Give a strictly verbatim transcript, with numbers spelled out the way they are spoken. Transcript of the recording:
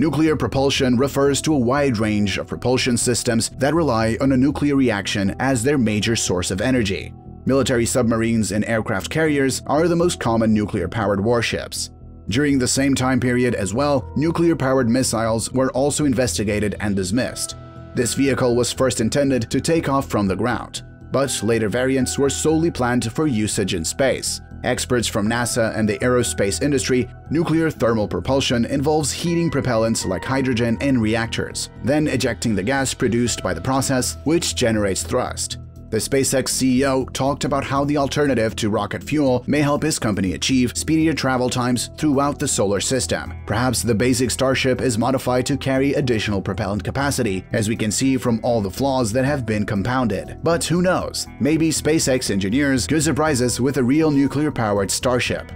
Nuclear propulsion refers to a wide range of propulsion systems that rely on a nuclear reaction as their major source of energy. Military submarines and aircraft carriers are the most common nuclear-powered warships. During the same time period as well, nuclear-powered missiles were also investigated and dismissed. This vehicle was first intended to take off from the ground, but later variants were solely planned for usage in space. Experts from NASA and the aerospace industry, nuclear thermal propulsion involves heating propellants like hydrogen in reactors, then ejecting the gas produced by the process, which generates thrust. The SpaceX C E O talked about how the alternative to rocket fuel may help his company achieve speedier travel times throughout the solar system. Perhaps the basic Starship is modified to carry additional propellant capacity, as we can see from all the flaws that have been compounded. But who knows? Maybe SpaceX engineers could surprise us with a real nuclear-powered Starship.